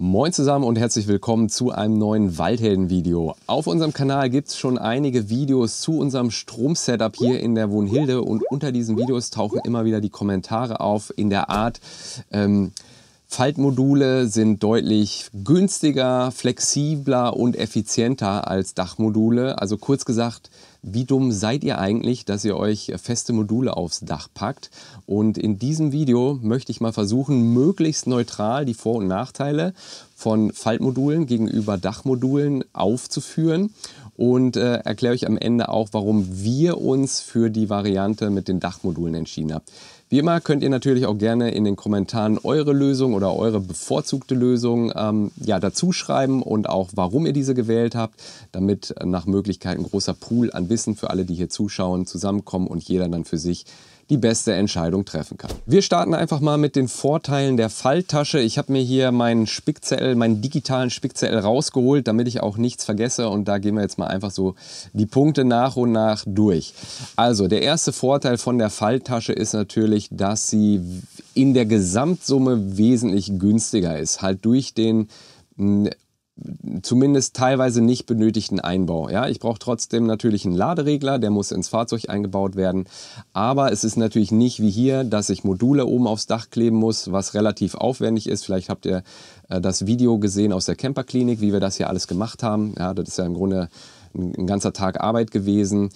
Moin zusammen und herzlich willkommen zu einem neuen Waldhelden-Video. Auf unserem Kanal gibt es schon einige Videos zu unserem Stromsetup hier in der Wohnhilde und unter diesen Videos tauchen immer wieder die Kommentare auf in der Art, Faltmodule sind deutlich günstiger, flexibler und effizienter als Dachmodule. Also kurz gesagt, wie dumm seid ihr eigentlich, dass ihr euch feste Module aufs Dach packt? Und in diesem Video möchte ich mal versuchen, möglichst neutral die Vor- und Nachteile von Faltmodulen gegenüber Dachmodulen aufzuführen und erkläre euch am Ende auch, warum wir uns für die Variante mit den Dachmodulen entschieden haben. Wie immer könnt ihr natürlich auch gerne in den Kommentaren eure Lösung oder eure bevorzugte Lösung dazu schreiben und auch warum ihr diese gewählt habt, damit nach Möglichkeit ein großer Pool an Wissen für alle, die hier zuschauen, zusammenkommen und jeder dann für sich die beste Entscheidung treffen kann. Wir starten einfach mal mit den Vorteilen der Falttasche. Ich habe mir hier meinen Spickzettel, meinen digitalen Spickzettel rausgeholt, damit ich auch nichts vergesse. Und da gehen wir jetzt mal einfach so die Punkte nach und nach durch. Also der erste Vorteil von der Falttasche ist natürlich, dass sie in der Gesamtsumme wesentlich günstiger ist. Halt durch den zumindest teilweise nicht benötigten Einbau. Ja, ich brauche trotzdem natürlich einen Laderegler, der muss ins Fahrzeug eingebaut werden. Aber es ist natürlich nicht wie hier, dass ich Module oben aufs Dach kleben muss, was relativ aufwendig ist. Vielleicht habt ihr das Video gesehen aus der Camper-Klinik, wie wir das hier alles gemacht haben. Ja, das ist ja im Grunde ein ganzer Tag Arbeit gewesen.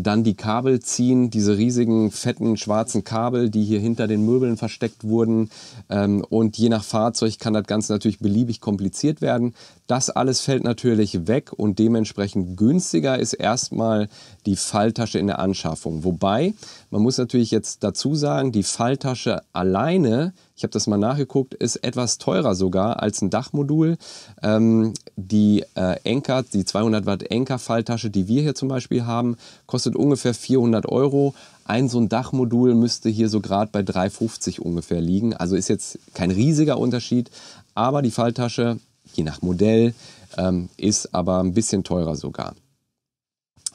Dann die Kabel ziehen, diese riesigen, fetten, schwarzen Kabel, die hier hinter den Möbeln versteckt wurden. Und je nach Fahrzeug kann das Ganze natürlich beliebig kompliziert werden. Das alles fällt natürlich weg und dementsprechend günstiger ist erstmal die Falttasche in der Anschaffung. Wobei, man muss natürlich jetzt dazu sagen, die Falttasche alleine, ich habe das mal nachgeguckt, ist etwas teurer sogar als ein Dachmodul. Die 200 Watt Anker Falttasche, die wir hier zum Beispiel haben, kostet ungefähr 400 Euro. So ein Dachmodul müsste hier so gerade bei 3,50 ungefähr liegen. Also ist jetzt kein riesiger Unterschied, aber die Falttasche, je nach Modell, ist aber ein bisschen teurer sogar.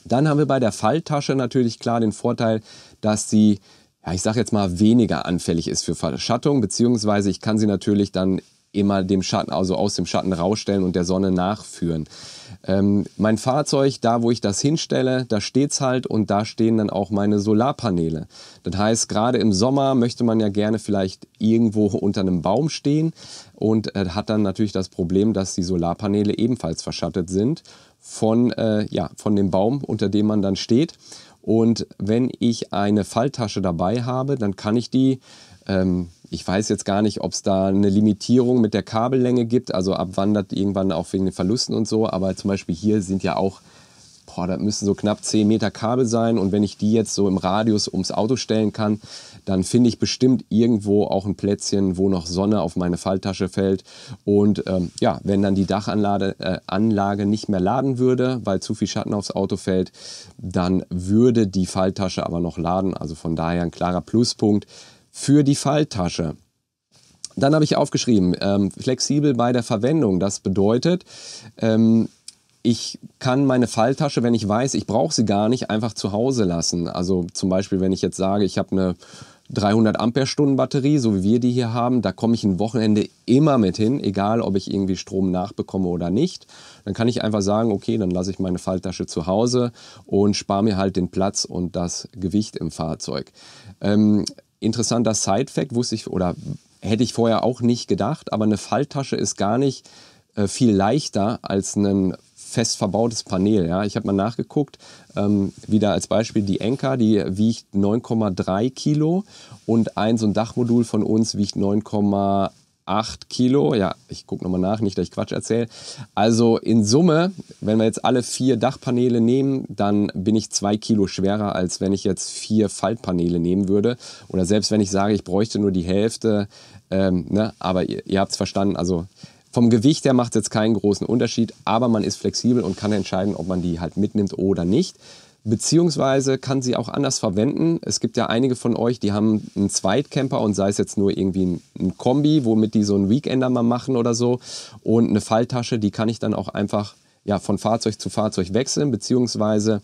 Dann haben wir bei der Falttasche natürlich klar den Vorteil, dass sie, ja, ich sage jetzt mal, weniger anfällig ist für Verschattung, beziehungsweise ich kann sie natürlich dann immer dem Schatten, also aus dem Schatten rausstellen und der Sonne nachführen. Mein Fahrzeug, da wo ich das hinstelle, da steht es halt und da stehen dann auch meine Solarpaneele. Das heißt, gerade im Sommer möchte man ja gerne vielleicht irgendwo unter einem Baum stehen und hat dann natürlich das Problem, dass die Solarpaneele ebenfalls verschattet sind von dem Baum, unter dem man dann steht. Und wenn ich eine Falttasche dabei habe, dann kann ich die, ich weiß jetzt gar nicht, ob es da eine Limitierung mit der Kabellänge gibt, also ab wann das irgendwann auch wegen den Verlusten und so, aber zum Beispiel hier sind ja auch, da müssen so knapp 10 Meter Kabel sein und wenn ich die jetzt so im Radius ums Auto stellen kann, dann finde ich bestimmt irgendwo auch ein Plätzchen, wo noch Sonne auf meine Falttasche fällt. Und wenn dann die Dachanlage nicht mehr laden würde, weil zu viel Schatten aufs Auto fällt, dann würde die Falttasche aber noch laden. Also von daher ein klarer Pluspunkt für die Falttasche. Dann habe ich aufgeschrieben, flexibel bei der Verwendung. Das bedeutet, ich kann meine Falttasche, wenn ich weiß, ich brauche sie gar nicht, einfach zu Hause lassen. Also zum Beispiel, wenn ich jetzt sage, ich habe eine 300 Ampere-Stunden Batterie, so wie wir die hier haben, da komme ich ein Wochenende immer mit hin, egal ob ich irgendwie Strom nachbekomme oder nicht. Dann kann ich einfach sagen, okay, dann lasse ich meine Falttasche zu Hause und spare mir halt den Platz und das Gewicht im Fahrzeug. Interessanter Side-Fact, wusste ich oder hätte ich vorher auch nicht gedacht, aber eine Falttasche ist gar nicht viel leichter als ein fest verbautes Panel. Ja. Ich habe mal nachgeguckt, wieder als Beispiel die Anker, die wiegt 9,3 Kilo und so ein Dachmodul von uns wiegt 9,8 Kilo. Ja, ich gucke nochmal nach, nicht, dass ich Quatsch erzähle. Also in Summe, wenn wir jetzt alle 4 Dachpaneele nehmen, dann bin ich 2 Kilo schwerer, als wenn ich jetzt 4 Faltpaneele nehmen würde. Oder selbst wenn ich sage, ich bräuchte nur die Hälfte, aber ihr habt es verstanden, also vom Gewicht her macht es jetzt keinen großen Unterschied, aber man ist flexibel und kann entscheiden, ob man die halt mitnimmt oder nicht. Beziehungsweise kann sie auch anders verwenden. Es gibt ja einige von euch, die haben einen Zweitcamper und sei es jetzt nur irgendwie ein Kombi, womit die so einen Weekender mal machen oder so. Und eine Falttasche, die kann ich dann auch einfach von Fahrzeug zu Fahrzeug wechseln, beziehungsweise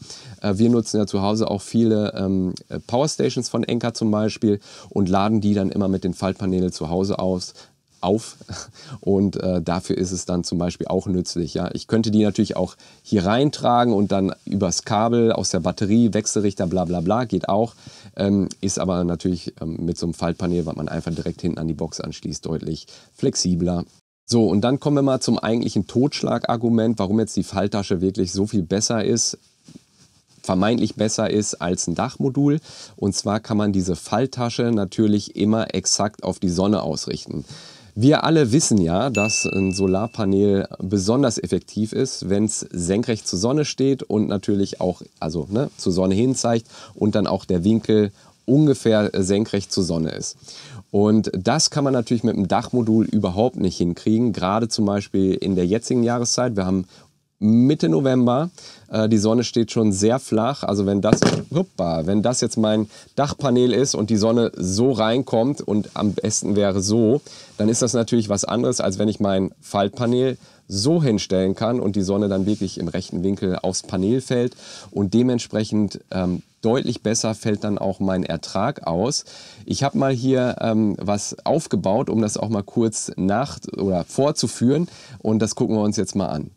wir nutzen ja zu Hause auch viele Powerstations von Anker zum Beispiel und laden die dann immer mit den Faltpaneelen zu Hause aus. auf und dafür ist es dann zum Beispiel auch nützlich. Ja? Ich könnte die natürlich auch hier reintragen und dann übers Kabel aus der Batterie, Wechselrichter, bla bla bla, geht auch. Ist aber natürlich mit so einem Faltpanel, was man einfach direkt hinten an die Box anschließt, deutlich flexibler. So, und dann kommen wir mal zum eigentlichen Totschlagargument, warum jetzt die Falttasche wirklich so viel besser ist, vermeintlich besser ist als ein Dachmodul. Und zwar kann man diese Falttasche natürlich immer exakt auf die Sonne ausrichten. Wir alle wissen ja, dass ein Solarpanel besonders effektiv ist, wenn es senkrecht zur Sonne steht und natürlich auch, also ne, zur Sonne hin zeigt und dann auch der Winkel ungefähr senkrecht zur Sonne ist. Und das kann man natürlich mit dem Dachmodul überhaupt nicht hinkriegen, gerade zum Beispiel in der jetzigen Jahreszeit. Wir haben Mitte November, die Sonne steht schon sehr flach, also wenn das jetzt mein Dachpanel ist und die Sonne so reinkommt und am besten wäre so, dann ist das natürlich was anderes, als wenn ich mein Faltpanel so hinstellen kann und die Sonne dann wirklich im rechten Winkel aufs Panel fällt und dementsprechend deutlich besser fällt dann auch mein Ertrag aus. Ich habe mal hier was aufgebaut, um das auch mal kurz vorzuführen und das gucken wir uns jetzt mal an.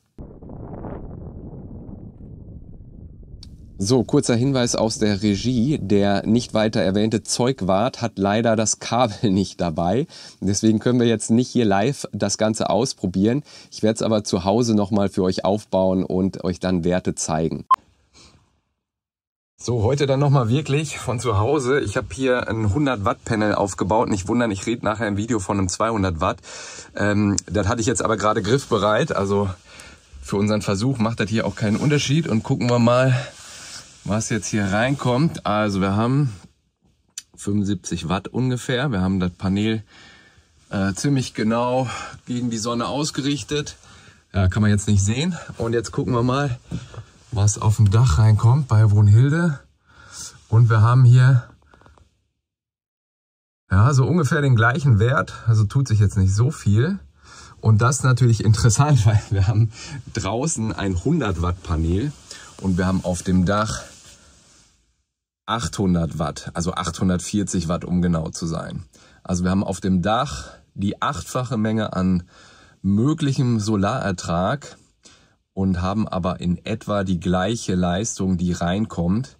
So, kurzer Hinweis aus der Regie. Der nicht weiter erwähnte Zeugwart hat leider das Kabel nicht dabei. Deswegen können wir jetzt nicht hier live das Ganze ausprobieren. Ich werde es aber zu Hause nochmal für euch aufbauen und euch dann Werte zeigen. So, heute dann nochmal wirklich von zu Hause. Ich habe hier ein 100 Watt Panel aufgebaut. Nicht wundern, ich rede nachher im Video von einem 200 Watt. Das hatte ich jetzt aber gerade griffbereit. Also für unseren Versuch macht das hier auch keinen Unterschied. Und gucken wir mal, was jetzt hier reinkommt. Also wir haben 75 Watt ungefähr. Wir haben das Panel ziemlich genau gegen die Sonne ausgerichtet. Ja, kann man jetzt nicht sehen. Und jetzt gucken wir mal, was auf dem Dach reinkommt bei Wohnhilde. Und wir haben hier ja so ungefähr den gleichen Wert. Also tut sich jetzt nicht so viel. Und das ist natürlich interessant, weil wir haben draußen ein 100 Watt Panel. Und wir haben auf dem Dach 800 Watt, also 840 Watt, um genau zu sein. Also wir haben auf dem Dach die achtfache Menge an möglichem Solarertrag und haben aber in etwa die gleiche Leistung, die reinkommt.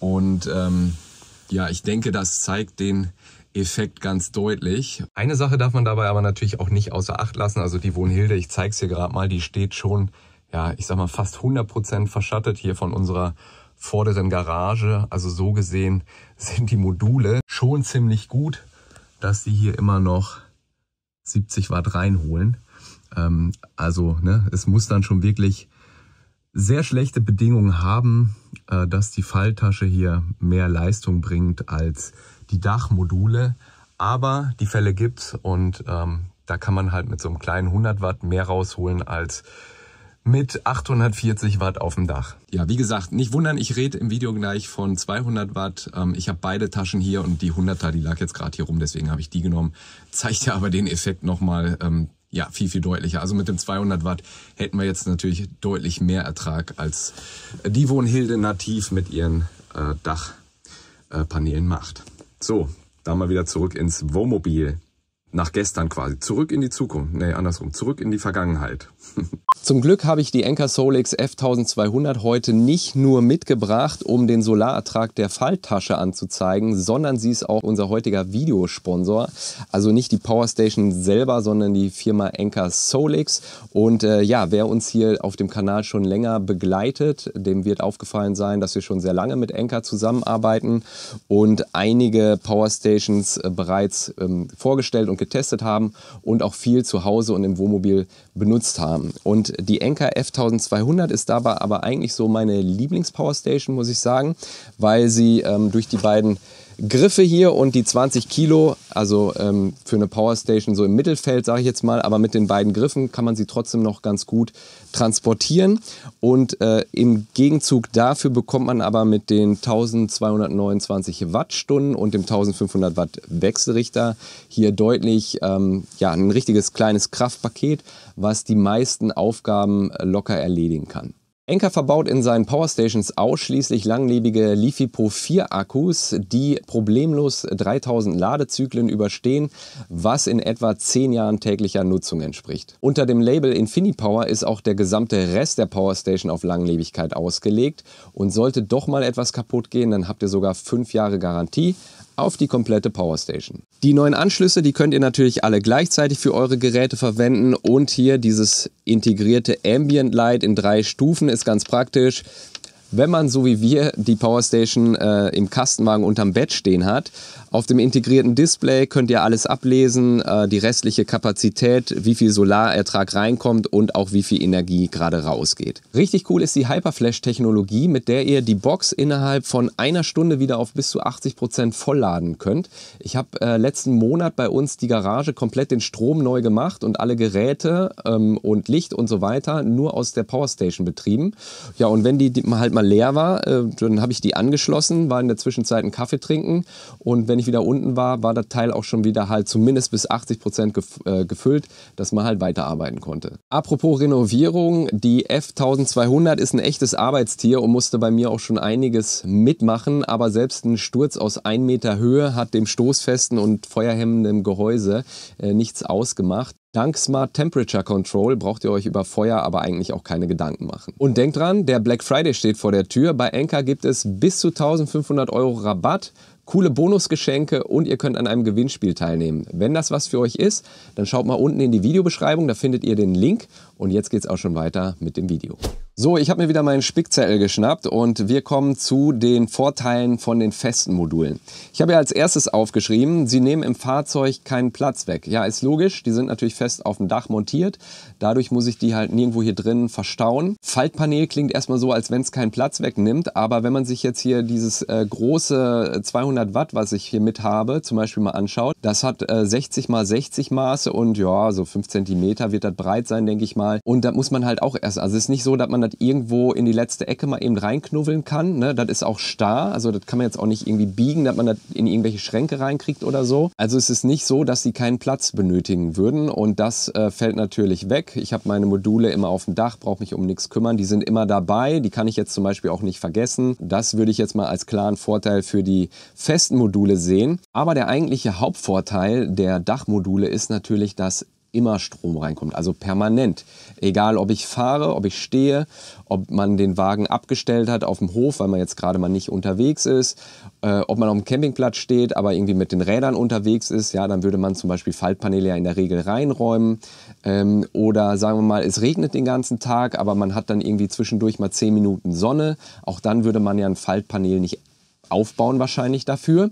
Und ja, ich denke, das zeigt den Effekt ganz deutlich. Eine Sache darf man dabei aber natürlich auch nicht außer Acht lassen. Also die Wohnhilde, ich zeige es hier gerade mal, die steht schon, ja, ich sag mal, fast 100% verschattet hier von unserer vorderen Garage. Also so gesehen sind die Module schon ziemlich gut, dass sie hier immer noch 70 Watt reinholen. Also ne, es muss dann schon wirklich sehr schlechte Bedingungen haben, dass die Falttasche hier mehr Leistung bringt als die Dachmodule. Aber die Fälle gibt's und da kann man halt mit so einem kleinen 100 Watt mehr rausholen als mit 840 Watt auf dem Dach. Ja, wie gesagt, nicht wundern, ich rede im Video gleich von 200 Watt. Ich habe beide Taschen hier und die 100er, die lag jetzt gerade hier rum, deswegen habe ich die genommen. Zeigt ja aber den Effekt nochmal ja, viel, viel deutlicher. Also mit dem 200 Watt hätten wir jetzt natürlich deutlich mehr Ertrag als die Wohnhilde nativ mit ihren Dachpanelen macht. So, dann mal wieder zurück ins Wohnmobil. Nach gestern quasi. Zurück in die Zukunft. Nee, andersrum. Zurück in die Vergangenheit. Zum Glück habe ich die Anker Solix F1200 heute nicht nur mitgebracht, um den Solarertrag der Falttasche anzuzeigen, sondern sie ist auch unser heutiger Videosponsor. Also nicht die Powerstation selber, sondern die Firma Anker Solix. Und ja, wer uns hier auf dem Kanal schon länger begleitet, dem wird aufgefallen sein, dass wir schon sehr lange mit Anker zusammenarbeiten und einige Powerstations bereits vorgestellt und getestet haben und auch viel zu Hause und im Wohnmobil benutzt haben. Und die Anker F1200 ist dabei aber eigentlich so meine Lieblings-Powerstation, muss ich sagen, weil sie durch die beiden Griffe hier und die 20 Kilo, also für eine Powerstation so im Mittelfeld, sage ich jetzt mal, aber mit den beiden Griffen kann man sie trotzdem noch ganz gut transportieren und im Gegenzug dafür bekommt man aber mit den 1229 Wattstunden und dem 1500 Watt Wechselrichter hier deutlich ja, ein richtiges kleines Kraftpaket, was die meisten Aufgaben locker erledigen kann. Anker verbaut in seinen Powerstations ausschließlich langlebige LiFePO4 Akkus, die problemlos 3000 Ladezyklen überstehen, was in etwa 10 Jahren täglicher Nutzung entspricht. Unter dem Label InfiniPower ist auch der gesamte Rest der Powerstation auf Langlebigkeit ausgelegt und sollte doch mal etwas kaputt gehen, dann habt ihr sogar 5 Jahre Garantie auf die komplette Powerstation. Die neuen Anschlüsse, die könnt ihr natürlich alle gleichzeitig für eure Geräte verwenden und hier dieses integrierte Ambient Light in 3 Stufen ist ganz praktisch. Wenn man so wie wir die Powerstation im Kastenwagen unterm Bett stehen hat, auf dem integrierten Display könnt ihr alles ablesen, die restliche Kapazität, wie viel Solarertrag reinkommt und auch wie viel Energie gerade rausgeht. Richtig cool ist die Hyperflash-Technologie, mit der ihr die Box innerhalb von einer Stunde wieder auf bis zu 80% vollladen könnt. Ich habe letzten Monat bei uns die Garage komplett den Strom neu gemacht und alle Geräte und Licht und so weiter nur aus der Powerstation betrieben. Ja, und wenn die halt mal leer war, dann habe ich die angeschlossen, war in der Zwischenzeit einen Kaffee trinken und wenn ich wieder unten war, war das Teil auch schon wieder halt zumindest bis 80% gefüllt, dass man halt weiterarbeiten konnte. Apropos Renovierung, die F1200 ist ein echtes Arbeitstier und musste bei mir auch schon einiges mitmachen, aber selbst ein Sturz aus 1 Meter Höhe hat dem stoßfesten und feuerhemmenden Gehäuse nichts ausgemacht. Dank Smart Temperature Control braucht ihr euch über Feuer aber eigentlich auch keine Gedanken machen. Und denkt dran, der Black Friday steht vor der Tür. Bei Anker gibt es bis zu 1500 € Rabatt, coole Bonusgeschenke und ihr könnt an einem Gewinnspiel teilnehmen. Wenn das was für euch ist, dann schaut mal unten in die Videobeschreibung, da findet ihr den Link. Und jetzt geht's auch schon weiter mit dem Video. So, ich habe mir wieder meinen Spickzettel geschnappt und wir kommen zu den Vorteilen von den festen Modulen. Ich habe ja als erstes aufgeschrieben, sie nehmen im Fahrzeug keinen Platz weg. Ja, ist logisch, die sind natürlich fest auf dem Dach montiert. Dadurch muss ich die halt nirgendwo hier drin verstauen. Faltpanel klingt erstmal so, als wenn es keinen Platz wegnimmt. Aber wenn man sich jetzt hier dieses große 200 Watt, was ich hier mit habe, zum Beispiel mal anschaut, das hat 60 x 60 Maße und ja, so 5 cm wird das breit sein, denke ich mal. Und da muss man halt auch erst, also es ist nicht so, dass man irgendwo in die letzte Ecke mal eben reinknuffeln kann. Ne? Das ist auch starr, also das kann man jetzt auch nicht irgendwie biegen, dass man das in irgendwelche Schränke reinkriegt oder so. Also es ist nicht so, dass sie keinen Platz benötigen würden und das fällt natürlich weg. Ich habe meine Module immer auf dem Dach, brauche mich um nichts kümmern. Die sind immer dabei, die kann ich jetzt zum Beispiel auch nicht vergessen. Das würde ich jetzt mal als klaren Vorteil für die festen Module sehen. Aber der eigentliche Hauptvorteil der Dachmodule ist natürlich, dass immer Strom reinkommt, also permanent. Egal, ob ich fahre, ob ich stehe, ob man den Wagen abgestellt hat auf dem Hof, weil man jetzt gerade mal nicht unterwegs ist, ob man auf dem Campingplatz steht, aber irgendwie mit den Rädern unterwegs ist, ja, dann würde man zum Beispiel Faltpaneele ja in der Regel reinräumen. Oder sagen wir mal, es regnet den ganzen Tag, aber man hat dann irgendwie zwischendurch mal 10 Minuten Sonne. Auch dann würde man ja ein Faltpaneel nicht aufbauen wahrscheinlich dafür.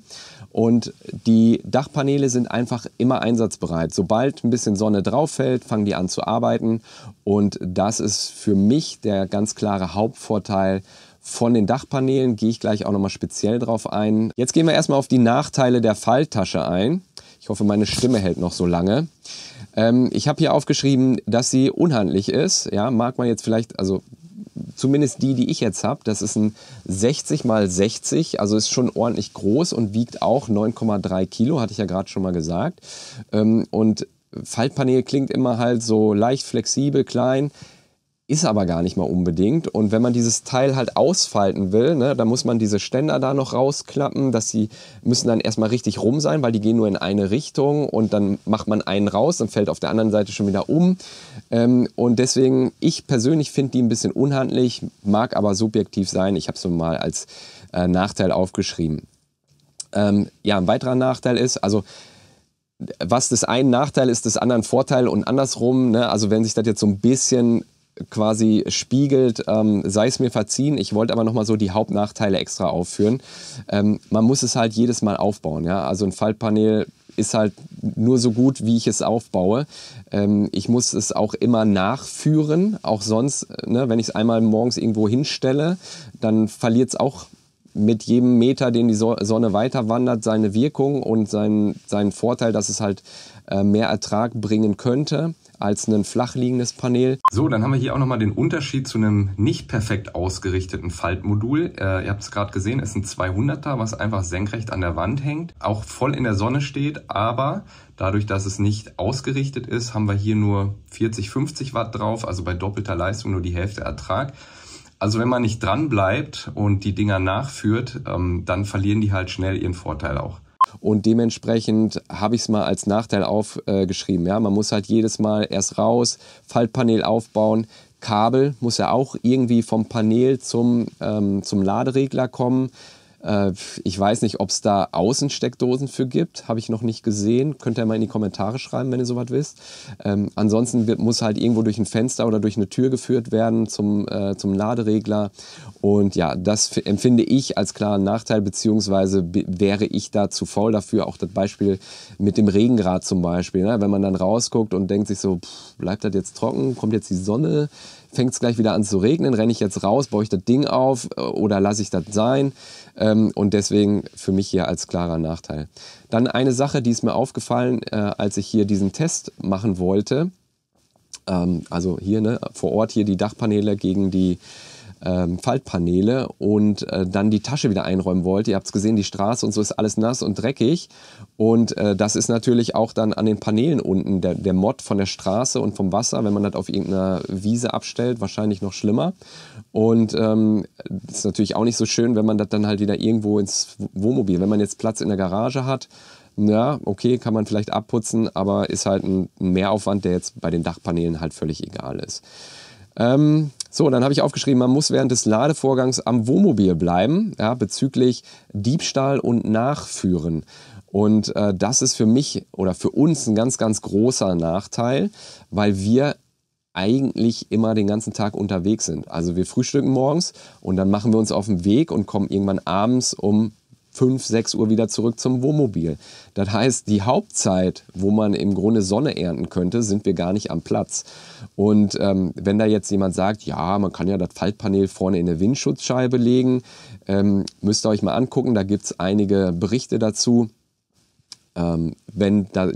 Und die Dachpaneele sind einfach immer einsatzbereit. Sobald ein bisschen Sonne drauf fällt, fangen die an zu arbeiten. Und das ist für mich der ganz klare Hauptvorteil von den Dachpaneelen. Gehe ich gleich auch nochmal speziell drauf ein. Jetzt gehen wir erstmal auf die Nachteile der Falttasche ein. Ich hoffe, meine Stimme hält noch so lange. Ich habe hier aufgeschrieben, dass sie unhandlich ist. Ja, mag man jetzt vielleicht, also zumindest die ich jetzt habe, das ist ein 60 x 60, also ist schon ordentlich groß und wiegt auch 9,3 Kilo, hatte ich ja gerade schon mal gesagt. Und Faltpaneel klingt immer halt so leicht flexibel, klein, ist aber gar nicht mal unbedingt. Und wenn man dieses Teil halt ausfalten will, ne, dann muss man diese Ständer da noch rausklappen, dass sie müssen dann erstmal richtig rum sein, weil die gehen nur in eine Richtung und dann macht man einen raus, dann fällt auf der anderen Seite schon wieder um. Und deswegen, ich persönlich finde die ein bisschen unhandlich, mag aber subjektiv sein. Ich habe es mal als Nachteil aufgeschrieben. Ja, ein weiterer Nachteil ist, also was des einen Nachteil ist, des anderen Vorteil und andersrum. Ne? Also wenn sich das jetzt so ein bisschen quasi spiegelt, sei es mir verziehen. Ich wollte aber nochmal so die Hauptnachteile extra aufführen. Man muss es halt jedes Mal aufbauen. Ja? Also ein Faltpaneel ist halt nur so gut, wie ich es aufbaue. Ich muss es auch immer nachführen. Auch sonst, ne, wenn ich es einmal morgens irgendwo hinstelle, dann verliert es auch mit jedem Meter, den die Sonne weiter wandert, seine Wirkung und seinen Vorteil, dass es halt mehr Ertrag bringen könnte als ein flach liegendes Paneel. So, dann haben wir hier auch nochmal den Unterschied zu einem nicht perfekt ausgerichteten Faltmodul. Ihr habt es gerade gesehen, ist ein 200er, was einfach senkrecht an der Wand hängt, auch voll in der Sonne steht, aber dadurch, dass es nicht ausgerichtet ist, haben wir hier nur 40, 50 Watt drauf, also bei doppelter Leistung nur die Hälfte Ertrag. Also wenn man nicht dran bleibt und die Dinger nachführt, dann verlieren die halt schnell ihren Vorteil auch. Und dementsprechend habe ich es mal als Nachteil aufgeschrieben. Ja? Man muss halt jedes Mal erst raus, Faltpanel aufbauen, Kabel muss ja auch irgendwie vom Panel zum Laderegler kommen. Ich weiß nicht, ob es da Außensteckdosen für gibt, habe ich noch nicht gesehen. Könnt ihr mal in die Kommentare schreiben, wenn ihr sowas wisst. Ansonsten muss halt irgendwo durch ein Fenster oder durch eine Tür geführt werden zum Laderegler. Und ja, das empfinde ich als klaren Nachteil, beziehungsweise wäre ich da zu faul dafür. Auch das Beispiel mit dem Regenrad zum Beispiel. Ne? Wenn man dann rausguckt und denkt sich so, pff, bleibt das jetzt trocken, kommt jetzt die Sonne, fängt es gleich wieder an zu regnen, renne ich jetzt raus, baue ich das Ding auf oder lasse ich das sein? Und deswegen für mich hier als klarer Nachteil. Dann eine Sache, die ist mir aufgefallen, als ich hier diesen Test machen wollte. Also hier vor Ort hier die Dachpaneele gegen die Faltpaneele und dann die Tasche wieder einräumen wollte. Ihr habt es gesehen, die Straße und so ist alles nass und dreckig. Und das ist natürlich auch dann an den Paneelen unten, der Mott von der Straße und vom Wasser, wenn man das auf irgendeiner Wiese abstellt, wahrscheinlich noch schlimmer. Und das ist natürlich auch nicht so schön, wenn man das dann halt wieder irgendwo ins Wohnmobil, wenn man jetzt Platz in der Garage hat, na okay, kann man vielleicht abputzen, aber ist halt ein Mehraufwand, der jetzt bei den Dachpaneelen halt völlig egal ist. So, dann habe ich aufgeschrieben, man muss während des Ladevorgangs am Wohnmobil bleiben, ja, bezüglich Diebstahl und Nachführen. Und das ist für mich oder für uns ein ganz, ganz großer Nachteil, weil wir eigentlich immer den ganzen Tag unterwegs sind. Also wir frühstücken morgens und dann machen wir uns auf den Weg und kommen irgendwann abends um 5, 6 Uhr wieder zurück zum Wohnmobil. Das heißt, die Hauptzeit, wo man im Grunde Sonne ernten könnte, sind wir gar nicht am Platz. Und wenn da jetzt jemand sagt, ja, man kann ja das Faltpanel vorne in eine Windschutzscheibe legen, müsst ihr euch mal angucken, da gibt es einige Berichte dazu. Wenn da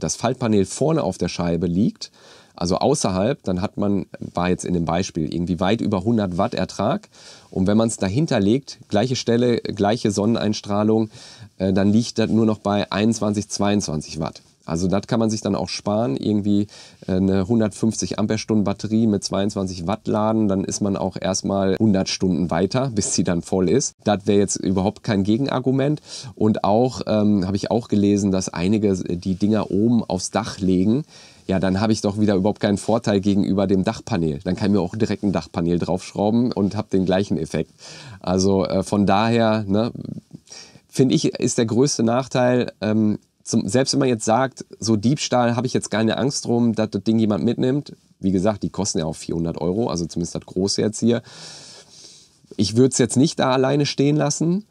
das Faltpanel vorne auf der Scheibe liegt, also außerhalb, dann hat man, war jetzt in dem Beispiel, irgendwie weit über 100 Watt Ertrag. Und wenn man es dahinter legt, gleiche Stelle, gleiche Sonneneinstrahlung, dann liegt das nur noch bei 21, 22 Watt. Also das kann man sich dann auch sparen, irgendwie eine 150 Amperestunden Batterie mit 22 Watt laden, dann ist man auch erstmal 100 Stunden weiter, bis sie dann voll ist. Das wäre jetzt überhaupt kein Gegenargument. Und auch, habe ich auch gelesen, dass einige die Dinger oben aufs Dach legen. Ja, dann habe ich doch wieder überhaupt keinen Vorteil gegenüber dem Dachpanel. Dann kann ich mir auch direkt ein Dachpanel draufschrauben und habe den gleichen Effekt. Also von daher, ne, finde ich, ist der größte Nachteil, selbst wenn man jetzt sagt, so Diebstahl habe ich jetzt keine Angst drum, dass das Ding jemand mitnimmt. Wie gesagt, die kosten ja auch 400 €, also zumindest das große jetzt hier. Ich würde es jetzt nicht da alleine stehen lassen.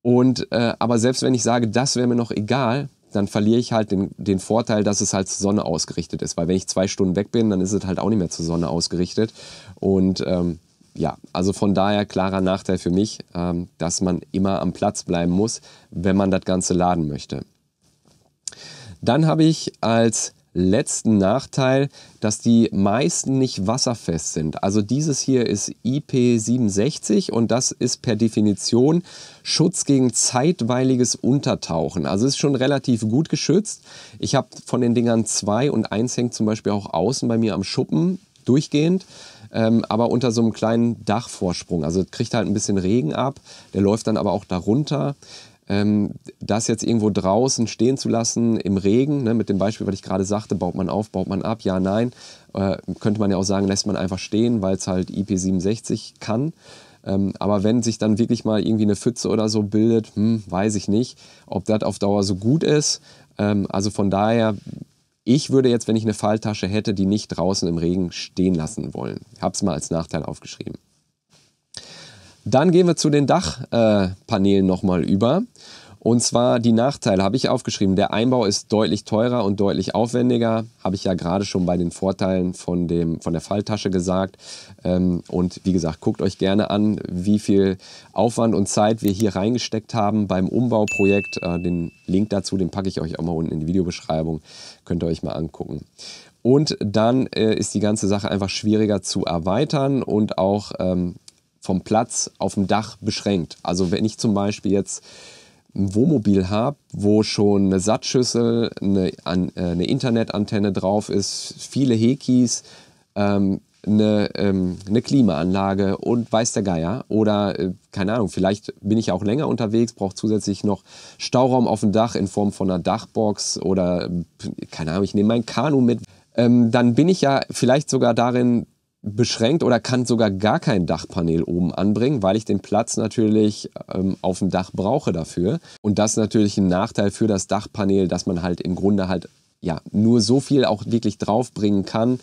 Und, aber selbst wenn ich sage, das wäre mir noch egal, dann verliere ich halt den Vorteil, dass es halt zur Sonne ausgerichtet ist. Weil wenn ich 2 Stunden weg bin, dann ist es halt auch nicht mehr zur Sonne ausgerichtet. Und ja, also von daher klarer Nachteil für mich, dass man immer am Platz bleiben muss, wenn man das Ganze laden möchte. Dann habe ich als letzten Nachteil, dass die meisten nicht wasserfest sind. Also dieses hier ist IP67 und das ist per Definition Schutz gegen zeitweiliges Untertauchen. Also ist schon relativ gut geschützt. Ich habe von den Dingern 2 und 1 hängt zum Beispiel auch außen bei mir am Schuppen durchgehend, aber unter so einem kleinen Dachvorsprung. Also kriegt halt ein bisschen Regen ab, der läuft dann aber auch darunter. Das jetzt irgendwo draußen stehen zu lassen im Regen, ne, mit dem Beispiel, was ich gerade sagte, baut man auf, baut man ab, ja, nein, könnte man ja auch sagen, lässt man einfach stehen, weil es halt IP67 kann. Aber wenn sich dann wirklich mal irgendwie eine Pfütze oder so bildet, weiß ich nicht, ob das auf Dauer so gut ist. Also von daher, ich würde jetzt, wenn ich eine Falltasche hätte, die nicht draußen im Regen stehen lassen wollen. Ich habe es mal als Nachteil aufgeschrieben. Dann gehen wir zu den Dachpaneelen nochmal über. Und zwar die Nachteile habe ich aufgeschrieben. Der Einbau ist deutlich teurer und deutlich aufwendiger. Habe ich ja gerade schon bei den Vorteilen von der Falttasche gesagt. Und wie gesagt, guckt euch gerne an, wie viel Aufwand und Zeit wir hier reingesteckt haben beim Umbauprojekt. Den Link dazu, den packe ich euch auch mal unten in die Videobeschreibung. Könnt ihr euch mal angucken. Und dann ist die ganze Sache einfach schwieriger zu erweitern und auch vom Platz auf dem Dach beschränkt. Also wenn ich zum Beispiel jetzt ein Wohnmobil habe, wo schon eine Satzschüssel, eine Internetantenne drauf ist, viele Hekis, eine Klimaanlage und weiß der Geier oder keine Ahnung, vielleicht bin ich auch länger unterwegs, brauche zusätzlich noch Stauraum auf dem Dach in Form von einer Dachbox oder keine Ahnung, ich nehme mein Kanu mit, dann bin ich ja vielleicht sogar darin beschränkt oder kann sogar gar kein Dachpanel oben anbringen, weil ich den Platz natürlich auf dem Dach brauche dafür. Und das ist natürlich ein Nachteil für das Dachpanel, dass man halt im Grunde halt ja nur so viel auch wirklich draufbringen kann,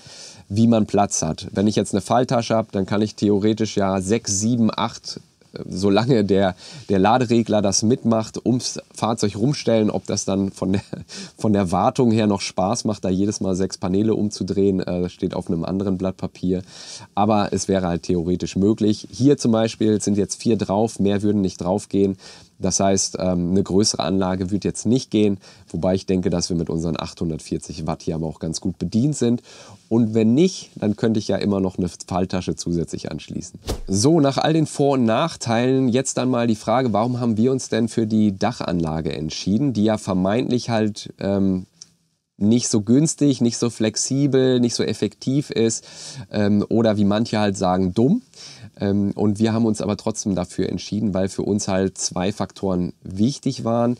wie man Platz hat. Wenn ich jetzt eine Falltasche habe, dann kann ich theoretisch ja 6, 7, 8, solange der Laderegler das mitmacht, ums Fahrzeug rumstellen. Ob das dann von der Wartung her noch Spaß macht, da jedes Mal 6 Paneele umzudrehen, steht auf einem anderen Blatt Papier. Aber es wäre halt theoretisch möglich. Hier zum Beispiel sind jetzt 4 drauf, mehr würden nicht drauf gehen. Das heißt, eine größere Anlage wird jetzt nicht gehen, wobei ich denke, dass wir mit unseren 840 Watt hier aber auch ganz gut bedient sind. Und wenn nicht, dann könnte ich ja immer noch eine Falltasche zusätzlich anschließen. So, nach all den Vor- und Nachteilen jetzt dann mal die Frage, warum haben wir uns denn für die Dachanlage entschieden, die ja vermeintlich halt nicht so günstig, nicht so flexibel, nicht so effektiv ist oder wie manche halt sagen, dumm. Und wir haben uns aber trotzdem dafür entschieden, weil für uns halt 2 Faktoren wichtig waren.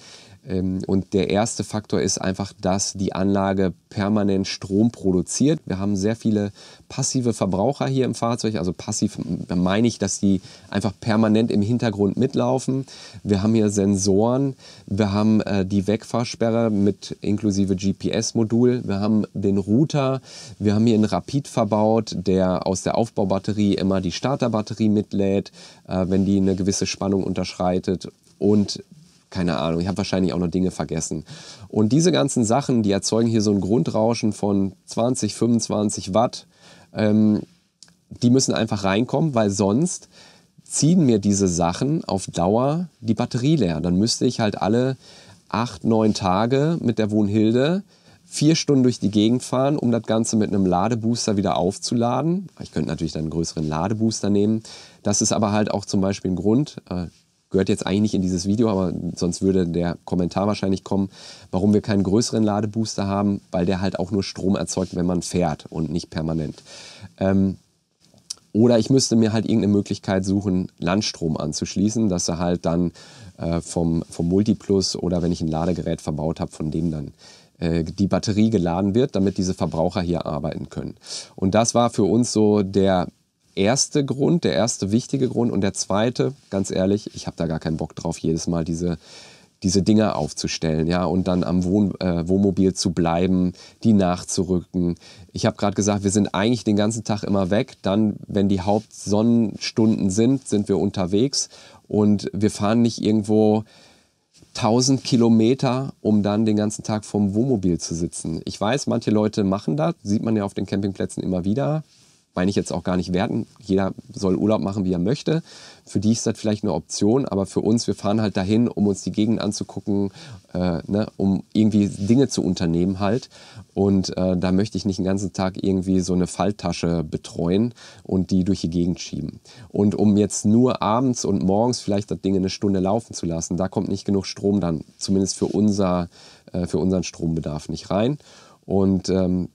Und der erste Faktor ist einfach, dass die Anlage permanent Strom produziert. Wir haben sehr viele passive Verbraucher hier im Fahrzeug. Also passiv meine ich, dass die einfach permanent im Hintergrund mitlaufen. Wir haben hier Sensoren, wir haben die Wegfahrsperre mit inklusive GPS-Modul, wir haben den Router, wir haben hier einen Rapid verbaut, der aus der Aufbaubatterie immer die Starterbatterie mitlädt, wenn die eine gewisse Spannung unterschreitet und keine Ahnung, ich habe wahrscheinlich auch noch Dinge vergessen. Und diese ganzen Sachen, die erzeugen hier so ein Grundrauschen von 20, 25 Watt. Die müssen einfach reinkommen, weil sonst ziehen mir diese Sachen auf Dauer die Batterie leer. Dann müsste ich halt alle 8, 9 Tage mit der Wohnhilde 4 Stunden durch die Gegend fahren, um das Ganze mit einem Ladebooster wieder aufzuladen. Ich könnte natürlich dann einen größeren Ladebooster nehmen. Das ist aber halt auch zum Beispiel ein Grund, gehört jetzt eigentlich nicht in dieses Video, aber sonst würde der Kommentar wahrscheinlich kommen, warum wir keinen größeren Ladebooster haben, weil der halt auch nur Strom erzeugt, wenn man fährt und nicht permanent. Oder ich müsste mir halt irgendeine Möglichkeit suchen, Landstrom anzuschließen, dass er halt dann vom Multiplus oder wenn ich ein Ladegerät verbaut habe, von dem dann die Batterie geladen wird, damit diese Verbraucher hier arbeiten können. Und das war für uns so der erste Grund, der erste wichtige Grund. Und der zweite, ganz ehrlich, ich habe da gar keinen Bock drauf, jedes Mal diese Dinger aufzustellen, ja, und dann am Wohnmobil zu bleiben, die nachzurücken. Ich habe gerade gesagt, wir sind eigentlich den ganzen Tag immer weg. Dann, wenn die Hauptsonnenstunden sind, sind wir unterwegs und wir fahren nicht irgendwo 1000 Kilometer, um dann den ganzen Tag vorm Wohnmobil zu sitzen. Ich weiß, manche Leute machen das, sieht man ja auf den Campingplätzen immer wieder. Meine ich jetzt auch gar nicht werten. Jeder soll Urlaub machen, wie er möchte. Für die ist das vielleicht eine Option, aber für uns, wir fahren halt dahin, um uns die Gegend anzugucken, ne, um irgendwie Dinge zu unternehmen halt. Und da möchte ich nicht den ganzen Tag irgendwie so eine Falltasche betreuen und die durch die Gegend schieben. Und um jetzt nur abends und morgens vielleicht das Ding eine Stunde laufen zu lassen, da kommt nicht genug Strom dann, zumindest für unseren Strombedarf nicht rein. Und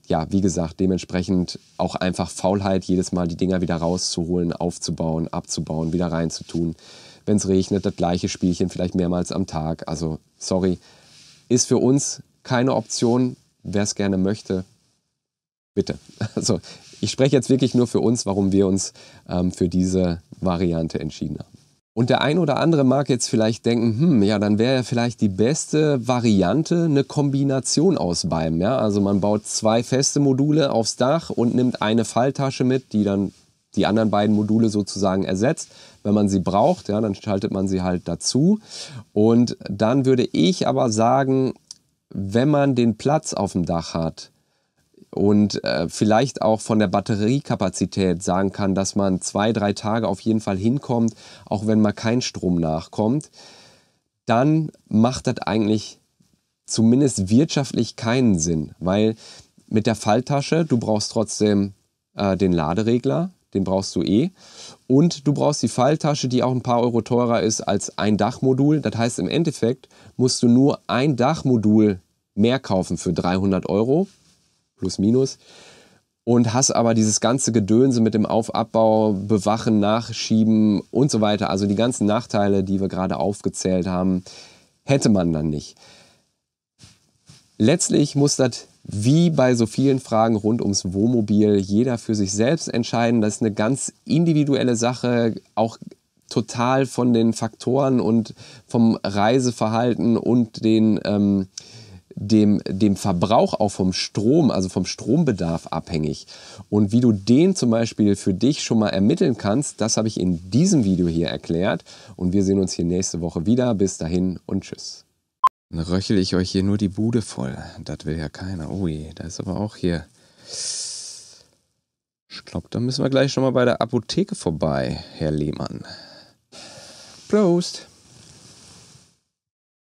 ja, wie gesagt, dementsprechend auch einfach Faulheit, jedes Mal die Dinger wieder rauszuholen, aufzubauen, abzubauen, wieder reinzutun. Wenn es regnet, das gleiche Spielchen vielleicht mehrmals am Tag. Also, sorry, ist für uns keine Option. Wer es gerne möchte, bitte. Also, ich spreche jetzt wirklich nur für uns, warum wir uns für diese Variante entschieden haben. Und der ein oder andere mag jetzt vielleicht denken, ja, dann wäre ja vielleicht die beste Variante eine Kombination aus beidem. Ja? Also man baut 2 feste Module aufs Dach und nimmt eine Falltasche mit, die dann die anderen beiden Module sozusagen ersetzt. Wenn man sie braucht, ja, dann schaltet man sie halt dazu. Und dann würde ich aber sagen, wenn man den Platz auf dem Dach hat, und vielleicht auch von der Batteriekapazität sagen kann, dass man 2, 3 Tage auf jeden Fall hinkommt, auch wenn mal kein Strom nachkommt, dann macht das eigentlich zumindest wirtschaftlich keinen Sinn. Weil mit der Falltasche, du brauchst trotzdem den Laderegler, den brauchst du eh. Und du brauchst die Falltasche, die auch ein paar Euro teurer ist als ein Dachmodul. Das heißt, im Endeffekt musst du nur ein Dachmodul mehr kaufen für 300 Euro. Plus minus. und hast aber dieses ganze Gedönse mit dem Aufabbau, Bewachen, Nachschieben und so weiter. Also die ganzen Nachteile, die wir gerade aufgezählt haben, hätte man dann nicht. Letztlich muss das wie bei so vielen Fragen rund ums Wohnmobil jeder für sich selbst entscheiden. Das ist eine ganz individuelle Sache, auch total von den Faktoren und vom Reiseverhalten und den, dem Verbrauch auch vom Strom, also vom Strombedarf abhängig. Und wie du den zum Beispiel für dich schon mal ermitteln kannst, das habe ich in diesem Video hier erklärt. Und wir sehen uns hier nächste Woche wieder. Bis dahin und tschüss. Dann röchel ich euch hier nur die Bude voll. Das will ja keiner. Ui, da ist aber auch hier... Ich glaube, da müssen wir gleich schon mal bei der Apotheke vorbei, Herr Lehmann. Prost!